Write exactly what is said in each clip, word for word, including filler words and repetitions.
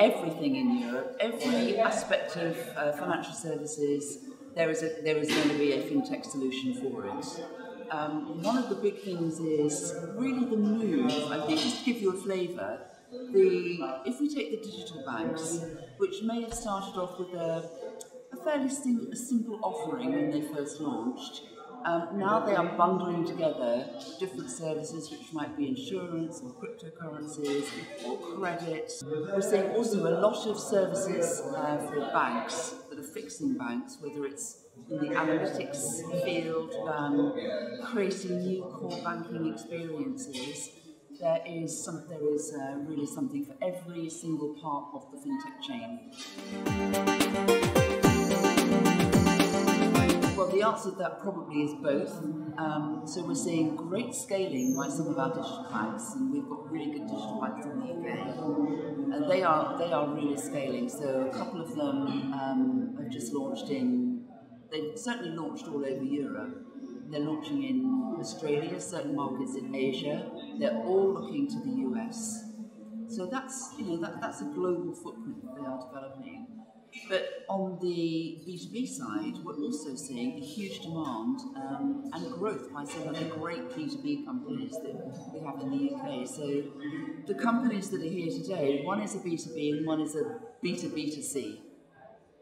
everything in Europe, every aspect of uh, financial services, there is, a, there is going to be a fintech solution for it. Um, one of the big things is really the move, I think, just to give you a flavour, the, if we take the digital banks, which may have started off with a, a fairly sim a simple offering when they first launched, um, now they are bundling together different services, which might be insurance or cryptocurrencies or credit. We're seeing also a lot of services uh, for banks that are fixing banks, whether it's in the analytics field, um, creating new core banking experiences. There is, some, there is uh, really something for every single part of the fintech chain. Well, the answer to that probably is both. Um, so we're seeing great scaling by some of our digital banks, and we've got really good digital banks in the U K. And they are, they are really scaling, so a couple of them um, have just launched in, they've certainly launched all over Europe. They're launching in Australia, certain markets in Asia. They're all looking to the U S. So that's, you know, that, that's a global footprint that they are developing. But on the B two B side, we're also seeing a huge demand um, and growth by some of the great B two B companies that we have in the U K. So the companies that are here today, one is a B two B and one is a B two B two C.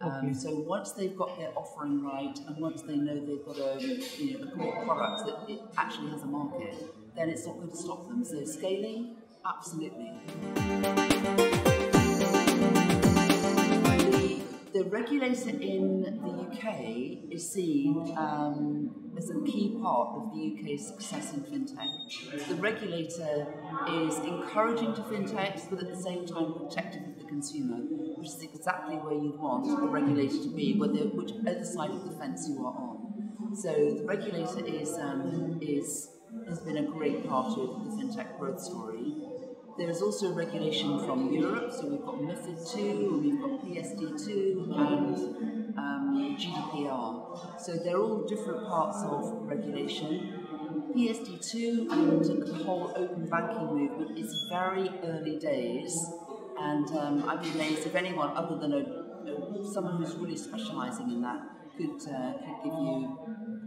Um, okay. So once they've got their offering right, and once they know they've got a, you know, a great product that it actually has a market, then it's not going to stop them. So scaling, absolutely. The, the regulator in the U K is seen um, as a key part of the U K's success in fintech. The regulator is encouraging to fintechs, but at the same time protective of the consumer, which is exactly where you want the regulator to be, whether which other side of the fence you are on. So the regulator is um, is has been a great part of the fintech growth story. There is also regulation from Europe, so we've got MiFID two, we've got P S D two, and um, G D P R. So they're all different parts of regulation. P S D two and the whole open banking movement is very early days, and um, I'd be amazed if anyone other than a, someone who's really specialising in that could, uh, could give you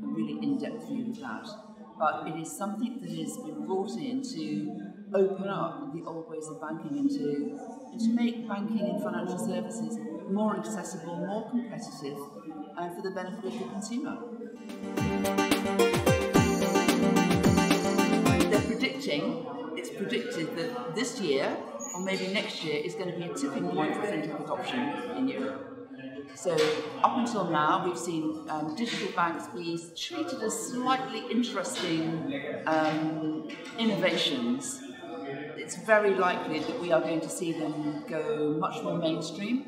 a really in-depth view of that. But it is something that has been brought in to open up the old ways of banking and to, and to make banking and financial services more accessible, more competitive, and for the benefit of the consumer. They're predicting, it's predicted that this year, or maybe next year, is going to be a tipping point for fintech adoption in Europe. So up until now, we've seen um, digital banks be treated as slightly interesting um, innovations. It's very likely that we are going to see them go much more mainstream.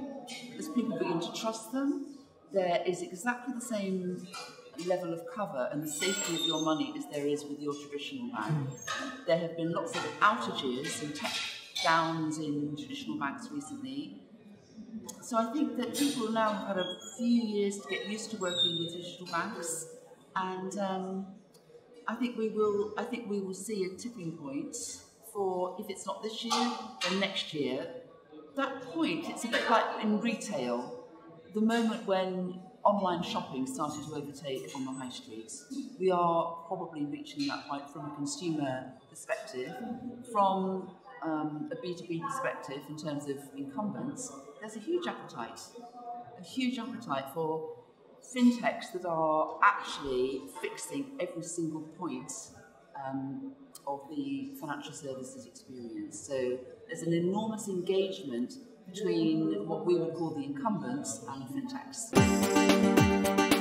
As people begin to trust them, there is exactly the same level of cover and the safety of your money as there is with your traditional bank. There have been lots of outages and tech downs in traditional banks recently. So I think that people now have had a few years to get used to working with digital banks, and um, I think we will. I think we will see a tipping point for, if it's not this year, then next year. That point, it's a bit like in retail, the moment when online shopping started to overtake on the high streets. We are probably reaching that point from a consumer perspective, from um, a B two B perspective in terms of incumbents. There's a huge appetite, a huge appetite for fintechs that are actually fixing every single point um, of the financial services experience. So there's an enormous engagement between what we would call the incumbents and the fintechs.